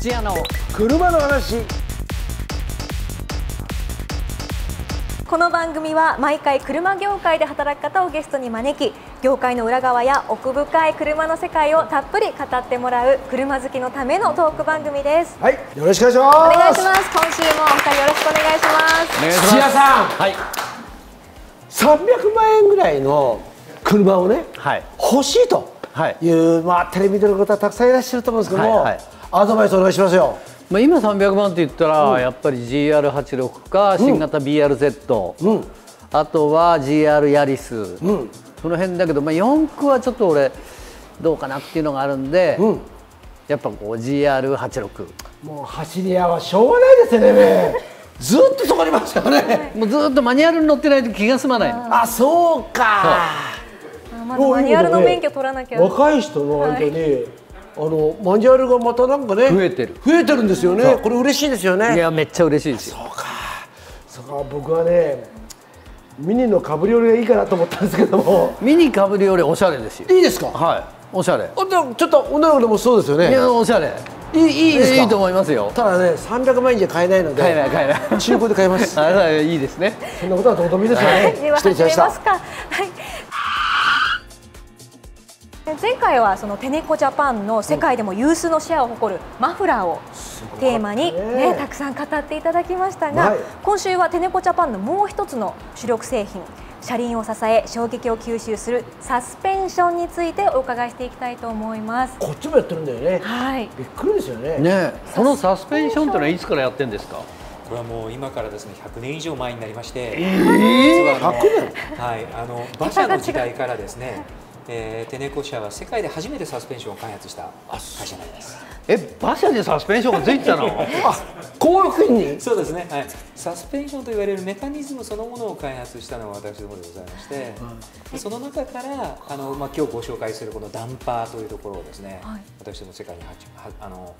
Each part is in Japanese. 土屋の車の話。この番組は毎回車業界で働く方をゲストに招き、業界の裏側や奥深い車の世界をたっぷり語ってもらう車好きのためのトーク番組です。はい、よろしくお願いします。お願いします。今週もお二人よろしくお願いします。土屋さん、はい、300万円ぐらいの車をね、はい、欲しいという、まあテレビ見てる方はたくさんいらっしゃると思うんですけども、はいはい、アドバイスお願いしますよ。まあ今300万って言ったら、やっぱり GR86 か新型 BRZ、うん、あとは GR ヤリス、うん、その辺だけど、まあ、4区はちょっと俺どうかなっていうのがあるんで、うん、やっぱこう GR86 もう走り屋はしょうがないですよねずっとそこにいましたよねもうずっとマニュアルに乗ってないと気が済まないの。あ、そうか。まずマニュアルの免許取らなきゃ。若い人の間に、はい、マニュアルがまたなんかね増えてるんですよね。これ嬉しいですよね。いや、めっちゃ嬉しいです。そうか僕はねミニのカブリオレがいいかなと思ったんですけどもミニカブリオレおしゃれですよ。いいですか。はい、おしゃれ。ちょっと女の子でもそうですよね。いや、おしゃれ。いいと思いますよ。ただね、300万円じゃ買えないので。買えない中古で買えます。いいですね。そんなことはどうでもいいですよね。では始めますか。前回はそのテネコジャパンの世界でも有数のシェアを誇るマフラーをテーマに、ね、たくさん語っていただきましたが、今週はテネコジャパンのもう一つの主力製品、車輪を支え衝撃を吸収するサスペンションについてお伺いしていきたいと思います。こっちもやってるんだよね。はい、びっくりですよね。ね、このサスペンションってのはいつからやってるんですか。これはもう今からですね、100年以上前になりまして、100年。はい、馬車の時代からですね。テネコ社は世界で初めてサスペンションを開発した会社なんです。馬車にサスペンションがついてたのこういうふうに。そうですね、はい、サスペンションといわれるメカニズムそのものを開発したのは私どもでございまして、うん、その中から今日ご紹介するこのダンパーというところをですね、はい、私ども世界に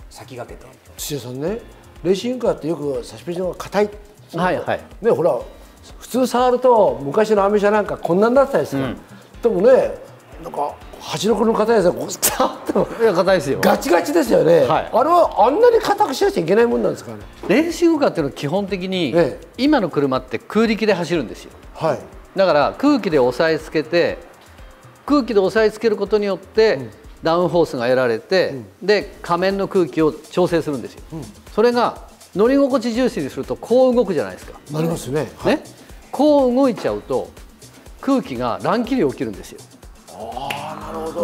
先駆けて。土屋さんね、レーシングカーってよくサスペンションが硬い、はいはいね、ほら普通触ると昔のアメ車なんかこんなんだったですよ、うん、でもね、なんか86の硬いやつがこうサッと硬いですよ。ガチガチですよね。はい、あれはあんなに硬くしなきゃいけないもんなんですかね。レーシングカーっていうのは基本的に、今の車って空力で走るんですよ。はい。だから空気で押さえつけて、空気で押さえつけることによって、ダウンフォースが得られて、で仮面の空気を調整するんですよ。それが乗り心地重視にするとこう動くじゃないですか。なりますね。はい、ね、こう動いちゃうと空気が乱気流起きるんですよ。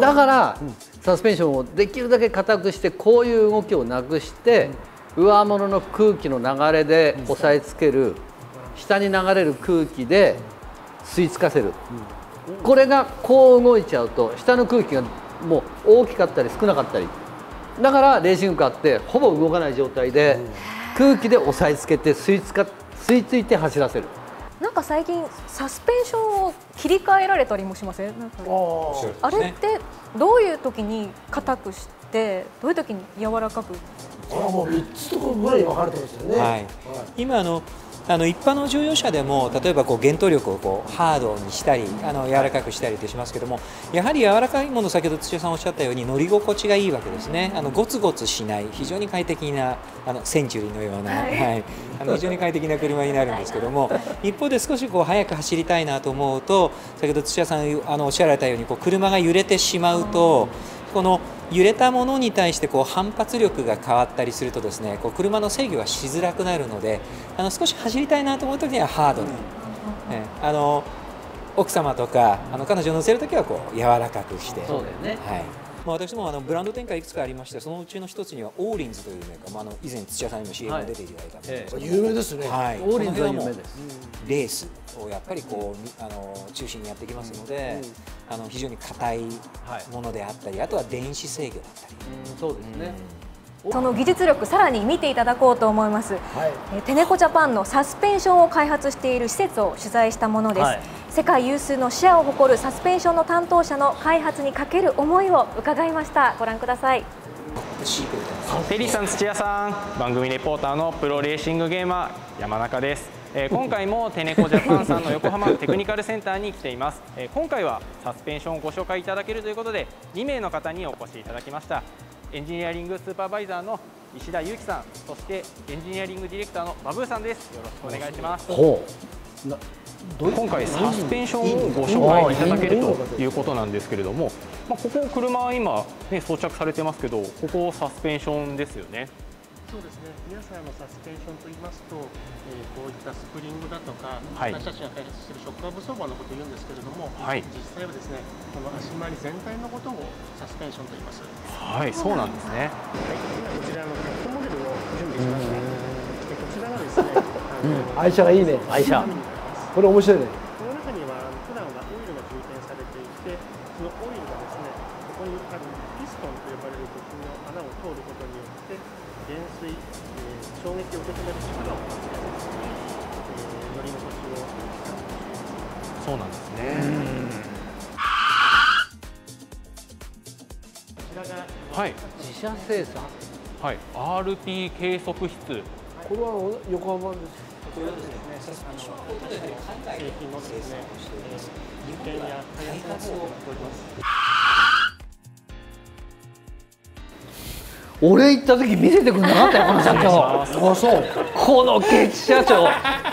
だから、サスペンションをできるだけ硬くしてこういう動きをなくして、上物の空気の流れで押さえつける、下に流れる空気で吸い付かせる、これがこう動いちゃうと下の空気がもう大きかったり少なかったり、だからレーシングカーってほぼ動かない状態で空気で押さえつけて吸い付いて走らせる。なんか最近サスペンションを切り替えられたりもしません？なんかあれってどういう時に硬くしてどういう時に柔らかく？もう3つとかぐらい分かれてますよね。はい、今一般の乗用車でも例えばこう減騰力をこうハードにしたり柔らかくしたりってしますけども、やはり柔らかいもの、先ほど土屋さんおっしゃったように乗り心地がいいわけですね。ゴツゴツしない、非常に快適なセンチュリーのような、はい、非常に快適な車になるんですけども、一方で少しこう速く走りたいなと思うと、先ほど土屋さんおっしゃられたようにこう車が揺れてしまうと、この揺れたものに対してこう反発力が変わったりするとですね、こう車の制御がしづらくなるので、少し走りたいなと思うときにはハードに、奥様とか彼女を乗せるときはこう柔らかくして。そうだよね。はい、私もブランド展開いくつかありまして、そのうちの一つにはオーリンズというメーカー、以前土屋さんにも CM に出ていただいたんですけど、有名ですね。はい、オーリンズは有名です。レースをやっぱりこう中心にやってきますので、非常に硬いものであったり、あとは電子制御だったり。そうですね。その技術力、さらに見ていただこうと思います。テネコジャパンのサスペンションを開発している施設を取材したものです。世界有数のシェアを誇るサスペンションの担当者の開発にかける思いを伺いました。ご覧ください。テリーさん、土屋さん、番組レポーターのプロレーシングゲーマー山中です。今回もテネコジャパンさんの横浜テクニカルセンターに来ています。今回はサスペンションをご紹介いただけるということで、2名の方にお越しいただきました。エンジニアリングスーパーバイザーの石田裕樹さん、そしてエンジニアリングディレクターのバブーさんです。よろしくお願いします。今回サスペンションをご紹介いただけるということなんですけれども、ここ車今、ね、装着されてますけど、ここサスペンションですよね。そうですね、皆さんのサスペンションといいますと、こういったスプリングだとか、私たちが開発しているショックアブソーバーのことを言うんですけれども、実際はですね、この足回り全体のことをサスペンションと言います。はい、そうなんですね。はい、こちらのキャットモデルを準備しました。こちらがですね、愛車がいいね。愛車。これ面白いね。この中には普段はオイルが充填されていて、そのオイルがですね、ここにあるピストンと呼ばれる部品の穴を通ることによって、減衰、衝撃を受け止める力を発揮する、乗り心地を。そうなんですね。こちらが、はい、自社生産、はい、RP 計測室、はい、これは横浜です。これはですね、製品のですね、実験や開発を行っております。俺行った時見せてくれなかったよ、この社長。そう、このケチ社長。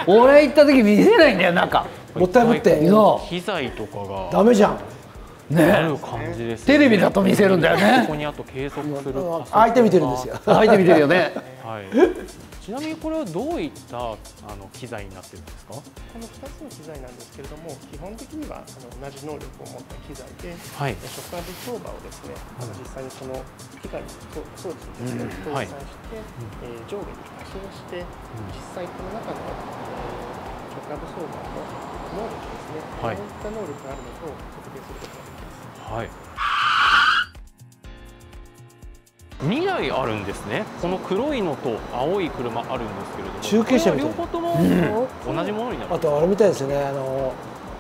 俺行った時見せないんだよ、なんか。もったいぶって。機材とかが。ダメじゃん。ね。ある感じです。テレビだと見せるんだよね。ここにあと計測する。相手見てるんですよ。相手見てるよね。はい。ちなみにこれはどういった機材になってるんですか？この2つの機材なんですけれども、基本的には同じ能力を持った機材で、はい、ショックアブソーバーをですね、実際にその機械に装置にですね、搭載して、上下に可視をして、実際この中のショックアブソーバーの能力ですね、はい、こういった能力があるのを測定することができます。はい、2台あるんですね。この黒いのと青い車あるんですけれども、中継車みたいな、両方とも同じものになる。あとあれみたいですよね、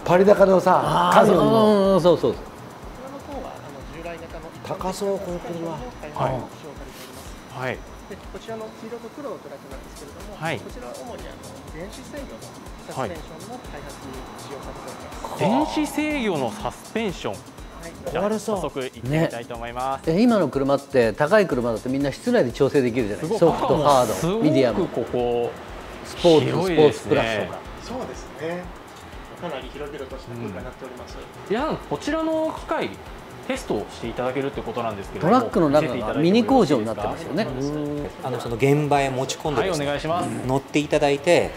パリ高のさ、カズの。そうそう、こちらの方は従来型の高そう、この車は。はい、こちらの黄色と黒のトラックなんですけれども、こちらは主に電子制御のサスペンションの開発に使用されております。電子制御のサスペンション、早速行ってみたいと思います。今の車って高い車だとみんな室内で調整できるじゃないですか。ソフト、ハード、ミディアム、ここスポーツ、スポーツプラスとか。そうですね。かなり広々とした空間になっております。いや、こちらの機械テストをしていただけるってことなんですけど、トラックの中がミニ工場になってますよね。その現場へ持ち込んでですね、お願いします。乗っていただいて。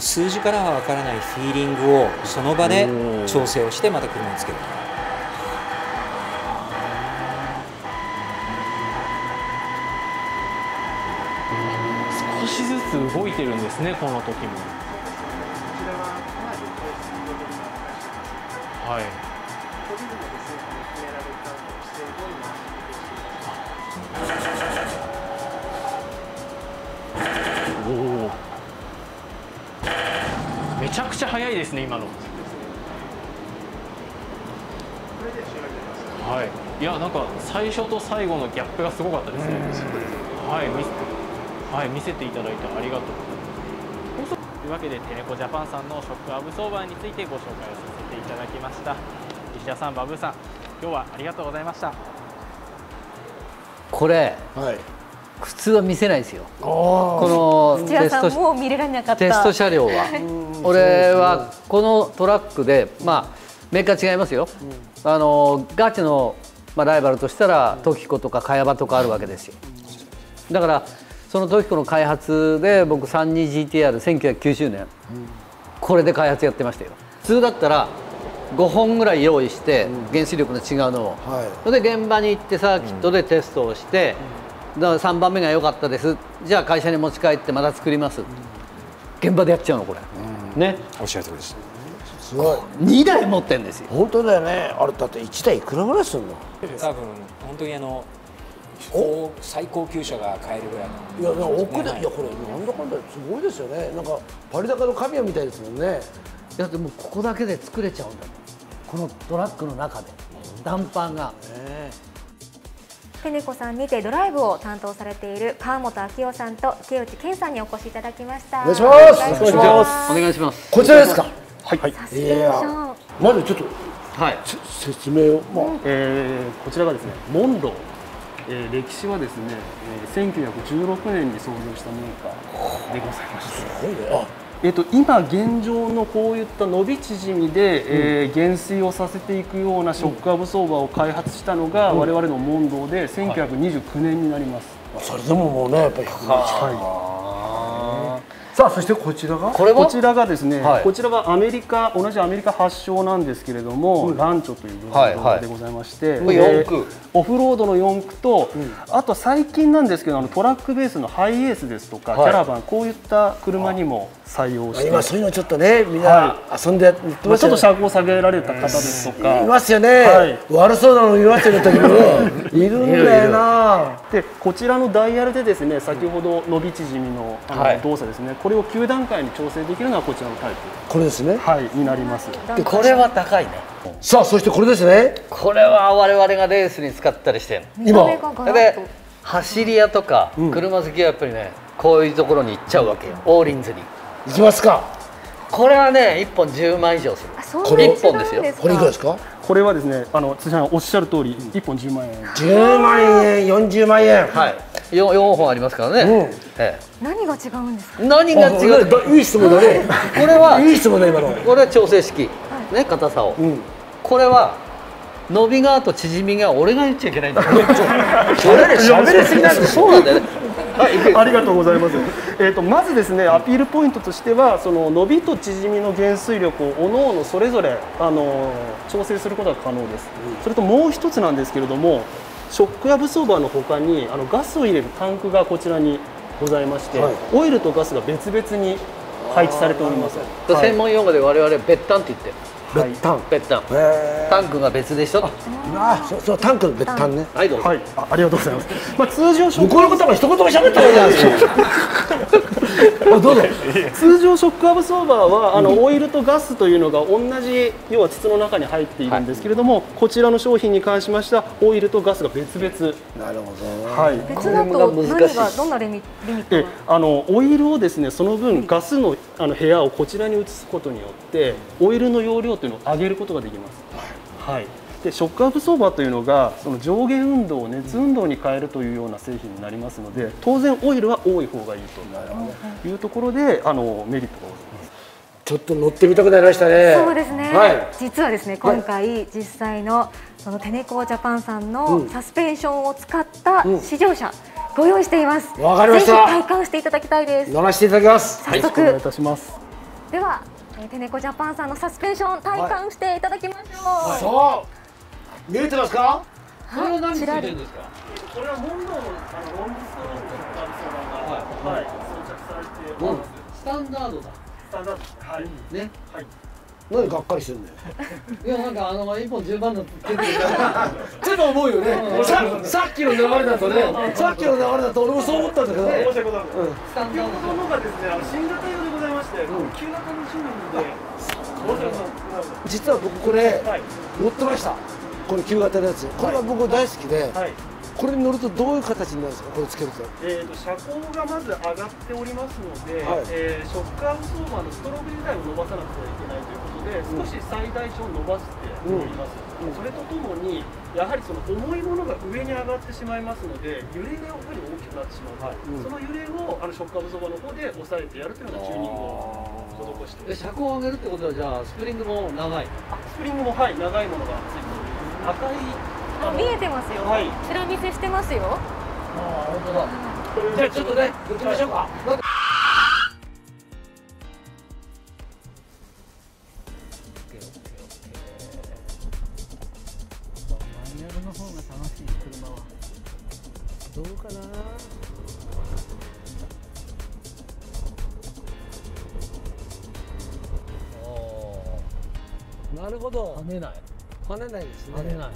数字からはわからないフィーリングをその場で調整をしてまた車につける。動いてるんですね、この時も。はい。おお。めちゃくちゃ速いですね、今の。はい。いや、なんか最初と最後のギャップがすごかったですね。はい。はい、見せていただいてありがとうございます。というわけで、テレコジャパンさんのショックアブソーバーについてご紹介をさせていただきました。石田さん、バブーさん、今日はありがとうございました。これ、はい、普通は見せないですよ。このテストもう見れなかったテスト車両は俺はこのトラックで、まあメーカー違いますよ、ガチの、まあ、ライバルとしたらトキコとかカヤバとかあるわけですよ。だからそのトキコの開発で僕 32GTR1990 年、これで開発やってましたよ。普通だったら5本ぐらい用意して、原子力の違うのを、それで現場に行ってサーキットでテストをして、だから3番目が良かったです、じゃあ会社に持ち帰ってまた作ります、現場でやっちゃうのこれね。おっしゃるとおりです。すごい、2台持ってるんですよ。本当だよね。あれだって1台いくらぐらいするの？多分本当に最高級車が買えるぐらいの。いや、奥で、いや、これ、なんだかんだ、すごいですよね。なんか、パリ高の神谷みたいですもんね。だって、もう、ここだけで作れちゃうんだもん。このトラックの中で、ダンパーが。テネコさんにて、ドライブを担当されている川本昭夫さんと池内健さんにお越しいただきました。お願いします。お願いします。こちらですか。はい。まず、ちょっと、説明を。こちらがですね、モンロー。歴史はですね、1916年に創業したメーカーでございまして、今現状のこういった伸び縮みで、減衰をさせていくようなショックアブソーバーを開発したのが、我々の問答で1929年になります。それでももうね、やっぱりさあ、そしてこちらがですね、こちらが同じアメリカ発祥なんですけれども、ランチョというブランドでございまして、オフロードの四駆と、あと最近なんですけど、トラックベースのハイエースですとかキャラバン、こういった車にも採用して、今そういうのちょっとね、みんな遊んでやってますよね。ちょっと車高下げられた方ですとかいますよね。悪そうなの言われてる時にいるんだよな。でこちらのダイヤルでですね、先ほど伸び縮みの動作ですね、これを9段階に調整できるのはこちらのタイプ、これですね、はい、になります。でこれは高いね。さあそしてこれですね、これは我々がレースに使ったりして今で走り屋とか車好きはやっぱりね、こういうところに行っちゃうわけよ。オーリンズに行きますか。これはね、1本10万以上する。1本ですよ。これいくらですか。これはですね、辻さんおっしゃる通り1本10万円。10万円、40万円。はい。4本ありますからね。何が違うんですか。何が違う。いい質問だね。これはいい質問だ今の。これは調整式ね、硬さを。これは伸びがと縮みが、俺が言っちゃいけないんだ。喋りすぎなんで。そうなんだよね。ありがとうございます。まずですね、アピールポイントとしては、その伸びと縮みの減衰力を各々それぞれ調整することが可能です。それともう一つなんですけれども、ショックアブソーバーの他にガスを入れるタンクがこちらにございまして、はい、オイルとガスが別々に配置されております。専門用語で我々別タンって言ってる。別タン、別タン、タンクが別でしょ。あ、そうタンク別タンね。はいどうぞ。はい、ありがとうございます。まあ通常ショック向こうのことも一言も喋ったじゃないですか。どうぞ。通常ショックアブソーバーはオイルとガスというのが同じ、要は筒の中に入っているんですけれども、こちらの商品に関しましたオイルとガスが別々。なるほど。はい。別だと何がどんなリミット？オイルをですね、その分ガスの部屋をこちらに移すことによってオイルの容量というのを上げることができます。はい。でショックアブソーバーというのがその上下運動を熱運動に変えるというような製品になりますので、当然オイルは多い方がいいというところでメリットがございます。ちょっと乗ってみたくなりましたね。そうですね。はい、実はですね、今回実際のそのテネコージャパンさんのサスペンションを使った試乗車ご用意しています。わかりました。ぜひ体感していただきたいです。乗らせていただきます。早速、はい、お願いいたします。ではテネコジャパンさんのサスペンション体感していただきましょう。はい、そう見えてますか？これは何ついてるんですか？これは問答のロングストロークのアブソーバーが装着されてます。スタンダードだ。スタンダード。はい。ね。はい。なんでがっかりしてるんだよ。いやなんか1本10万だってちょっと重いよね。さっきの流れだとね、さっきの流れだと俺もそう思ったんだけど。申し訳ございません。スタンダードの方がですね、新型用でございまして、旧型の商品で。実は僕これ乗ってました。この旧型のやつ。これが僕大好きで。これに乗るとどういう形になるんですか、これつけると。車高がまず上がっておりますので、ショックアブソーバーのストローク自体を伸ばさなくてはいけないということで、少し最大値を伸ばしております。それとともに、やはりその重いものが上に上がってしまいますので、揺れがやっぱり大きくなってしまう。その揺れをショックアブソーバーの方で抑えてやるというようなチューニングを施して。車高を上げるってことは、じゃあスプリングも長い。スプリングもはい、長いものがついております。赤い。見えてますよ。ちら見せしてますよ。ああ、本当だ。じゃあちょっとね、行きましょうか。マニュアルの方が楽しい車は。どうかな。ああ、なるほど。跳ねない。跳ねないですね。跳ねない。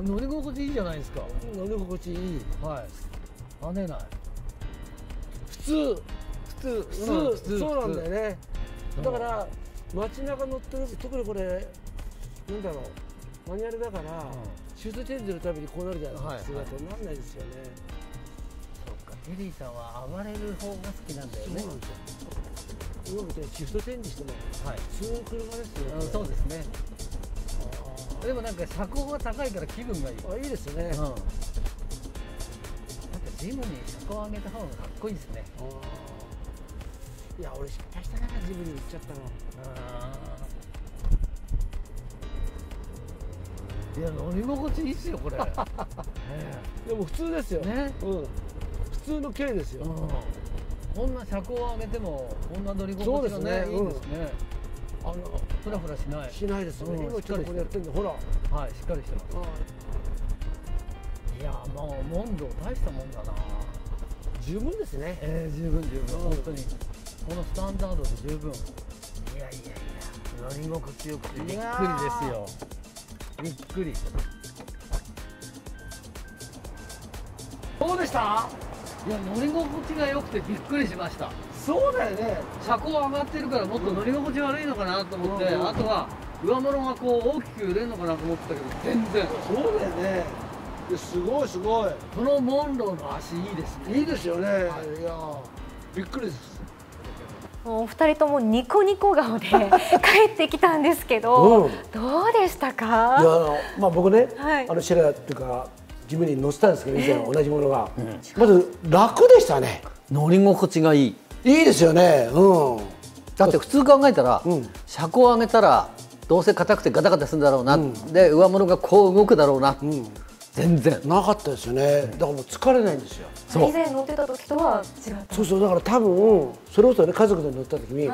乗り心地いいじゃないですか。乗り心地いい。はい。跳ねない。普通。そうなんだよね。だから街中乗ってる時、特にこれなんだろう、マニュアルだからシュートチェンジのためにこうなるじゃないですか。普通だとなんないですよね。そっか、テリーさんは暴れる方が好きなんだよね。今みたいにシフトチェンジしても、はい、そういう車ですよね。そうですね。でもなんか車高が高いから気分がいい。あ、いいですね。なんかジムに車高を上げた方がかっこいいですね。いや、俺失敗したな、ジムに行っちゃったの。いや、乗り心地いいっすよこれ。でも普通ですよね。普通の軽ですよ。こんな車高を上げてもこんな乗り心地がね、いいですね。フラフラしない。しないですね。今ちょっとこれやってるんで、ほら、はい、しっかりしてます。いや、もう問答大したもんだな。十分ですね。十分、本当にこのスタンダードで十分。いやいやいや、乗り心地よくてびっくりですよ。びっくり。どうでした？いや、乗り心地が良くてびっくりしました。そうだよね。車高上がってるから、もっと乗り心地悪いのかなと思って、あとは上物がこう大きく揺れるのかなと思ってたけど、全然。そうだよね。すごいすごい。このモンローの足いいですね。いいですよね。いや、びっくりです。お二人ともニコニコ顔で帰ってきたんですけど、うん、どうでしたか？いや、僕ね、はい、シェラっていうかジムに乗せたんですけど、以前同じものが、まず楽でしたね。乗り心地がいい。いいですよね。だって普通考えたら、車高を上げたらどうせ硬くてガタガタするんだろうな、で上物がこう動くだろうな。全然なかったですよね。だからもう疲れないんですよ。以前乗ってた時とは違う。そうそう、だから多分それこそね、家族で乗った時に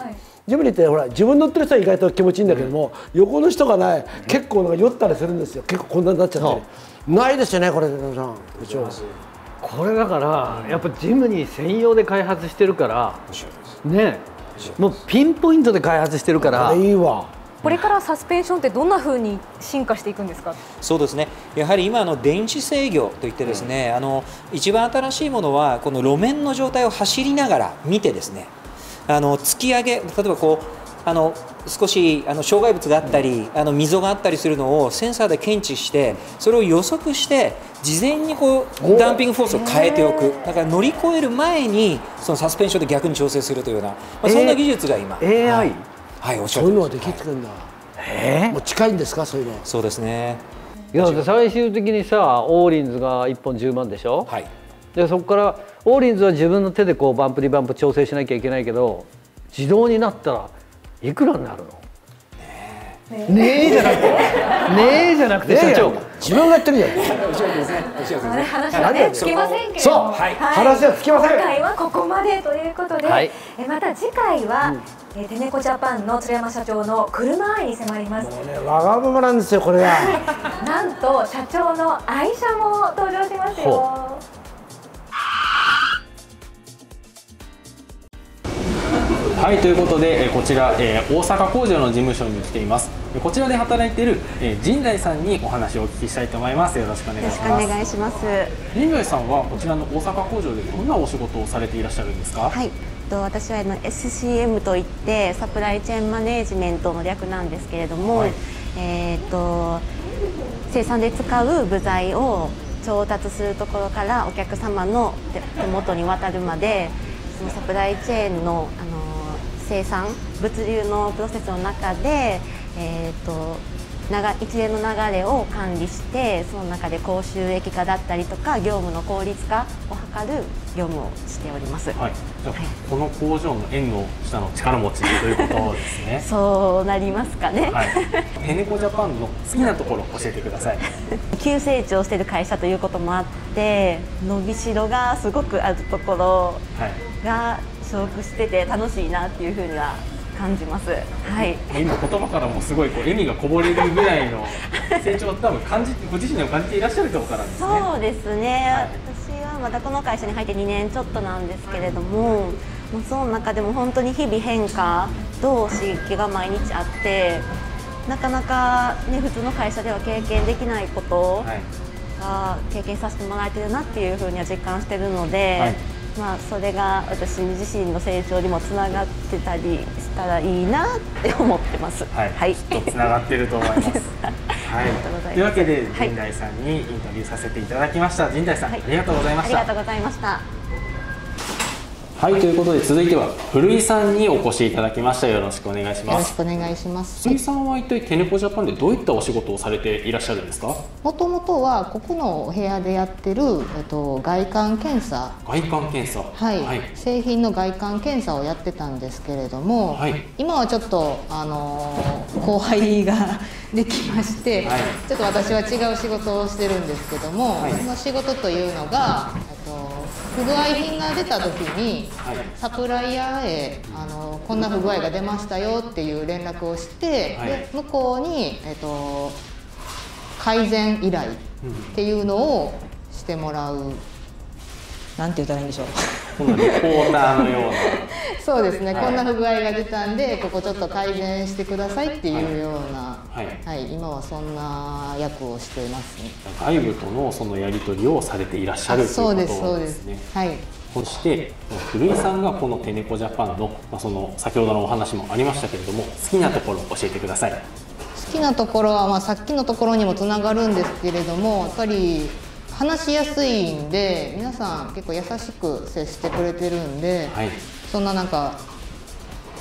ジムに行ってほら、自分乗ってる人は意外と気持ちいいんだけども、横の人がね、結構なんか酔ったりするんですよ。結構こんなになっちゃってないですよね、これ。皆さん、これだからやっぱジムに専用で開発してるからね、もうピンポイントで開発してるからいいわ。これからサスペンションってどんな風に進化していくんですか？そうですね、やはり今電子制御といってですね、一番新しいものはこの路面の状態を走りながら見てですね、突き上げ、例えばこう少し障害物があったり、溝があったりするのをセンサーで検知して、それを予測して事前にこうダンピングフォースを変えておく。だから乗り越える前にそのサスペンションで逆に調整するというような、そんな技術が今 AI、はい、おっしゃる。そういうのはできてくるんだ。もう近いんですか、そういうの。そうですね。いや、最終的にさ、オーリンズが1本10万でしょ。はい。で、そこからオーリンズは自分の手でこうバンプリバンプ調整しなきゃいけないけど、自動になったらいくらになるの？ねえじゃなくて、ねえじゃなくて、社長自分がやってるじゃん。話はね、つきませんけど、そう、話はつきません。今回はここまでということで、また次回はテネコジャパンの鶴山社長の車愛に迫ります。もうね、わがままなんですよこれは。なんと社長の愛車も登場しますよ。はい、ということでこちら大阪工場の事務所に来ています。こちらで働いている陣内さんにお話をお聞きしたいと思います。よろしくお願いします。よろしくお願いします。陣内さんはこちらの大阪工場でどんなお仕事をされていらっしゃるんですか？はい、私はSCM といってサプライチェーンマネージメントの略なんですけれども、はい、生産で使う部材を調達するところからお客様の手元に渡るまで、そのサプライチェーンの生産物流のプロセスの中で、一連の流れを管理して、その中で高収益化だったりとか業務の効率化を図る業務をしております。はい、この工場の縁の下の力持ちということですね。そうなりますかね。はい、テネコジャパンの好きなところを教えてください。急成長している会社ということもあって、伸びしろがすごくあるところが所属してて楽しいなっていうふうには感じます。はい、今言葉からもすごいこう笑みがこぼれるぐらいの成長を多分ご自身でも感じていらっしゃるところからですね。そうですね、はい、私はまだこの会社に入って2年ちょっとなんですけれども、その中でも本当に日々変化と刺激が毎日あって、なかなか、ね、普通の会社では経験できないことが経験させてもらえてるなっていうふうには実感してるので。はい、それが私自身の成長にもつながってたりしたらいいなって思ってます。はい、きっとつながってると思います。というわけで陣内さんにインタビューさせていただきました。陣内さん、ありがとうございました。はい、ということで続いては古井さんにお越しいただきました。よろしくお願いします。よろしくお願いします。古井さんは一体テネコジャパンでどういったお仕事をされていらっしゃるんですか？もともとはここのお部屋でやってる、外観検査、はい、製品の外観検査をやってたんですけれども、はい、今はちょっと後輩ができまして、はい、ちょっと私は違う仕事をしてるんですけども、はい、その仕事というのが不具合品が出た時にサプライヤーへこんな不具合が出ましたよっていう連絡をして、はい、で向こうに、改善依頼っていうのをしてもらう。なんて言ったらいいんでしょう。このレポーターのような。そうですね、はい、こんな不具合が出たんでここちょっと改善してくださいっていうような、今はそんな役をしていますね。外部とのそのやり取りをされていらっしゃるということですね。そうです、そうです。はい。そして古井さんがこのテネコジャパンの、その先ほどのお話もありましたけれども、好きなところを教えてください。好きなところは、さっきのところにもつながるんですけれども、やっぱり話しやすいんで皆さん結構優しく接してくれてるんで、はい、そんななんか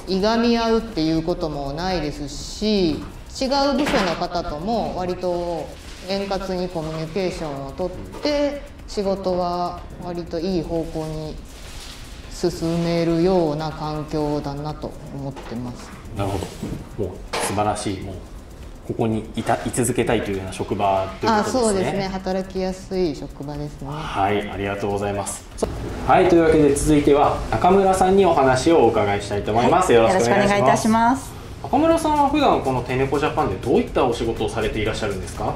いがみ合うっていうこともないですし、違う部署の方とも割と円滑にコミュニケーションをとって仕事は割といい方向に進めるような環境だなと思ってます。なるほど、もう素晴らしい、もうここに居続けたいというような職場ということですね。そうですね、働きやすい職場ですね。はい、ありがとうございます。はい、というわけで続いては中村さんにお話をお伺いしたいと思います。はい、よろしくお願いいたします。中村さんは普段このテネコジャパンでどういったお仕事をされていらっしゃるんですか？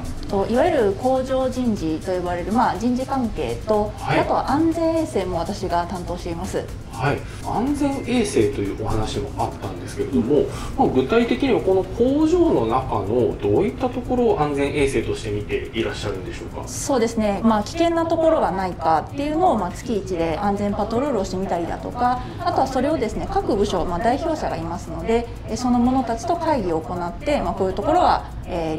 いわゆる工場人事と呼ばれる、人事関係と、はい、あとは安全衛生も私が担当しています。はい、安全衛生というお話もあったんですけれども、具体的にはこの工場の中のどういったところを安全衛生として見ていらっしゃるんでしょうか？そうですね、危険なところがないかっていうのを、月1で安全パトロールをしてみたりだとか、あとはそれをですね、各部署、代表者がいますので、その者たちと会議を行って、こういうところは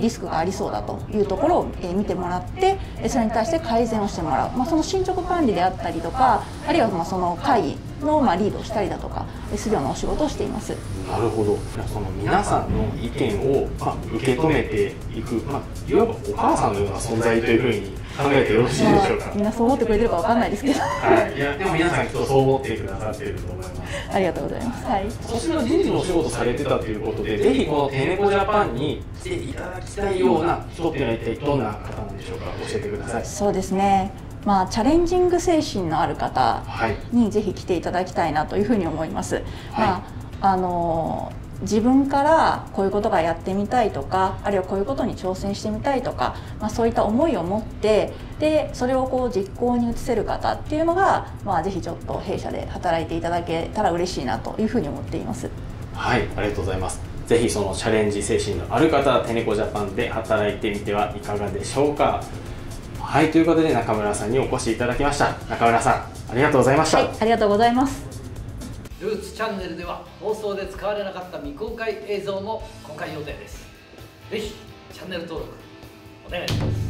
リスクがありそうだというところを見てもらって、それに対して改善をしてもらう、その進捗管理であったりとか、あるいはその会議のリードをしたりだとかするようなお仕事をしています。なるほど、その皆さんの意見を受け止めていく、いわばお母さんのような存在というふうに考えてよろしいでしょうか？みんなそう思ってくれてるかわかんないですけど、はい、いやでも皆さんきっとそう思ってくださっていると思います。ありがとうございます。はい、そちらの人事のお仕事されてたということで、ぜひこのテネコジャパンに来ていただきたいような人っていうのは一体どんな方なんでしょうか？教えてください。そうですね、チャレンジング精神のある方にぜひ来ていただきたいなというふうに思います。はい、自分からこういうことがやってみたいとか、あるいはこういうことに挑戦してみたいとか、そういった思いを持って、でそれをこう実行に移せる方っていうのが、ぜひちょっと弊社で働いていただけたら嬉しいなというふうに思っています。はい、ありがとうございます。ぜひそのチャレンジ精神のある方、テネコジャパンで働いてみてはいかがでしょうか？はい、ということで中村さんにお越しいただきました。中村さん、ありがとうございました。はい、ありがとうございます。ルーツチャンネルでは放送で使われなかった未公開映像も公開予定です。ぜひチャンネル登録お願いします。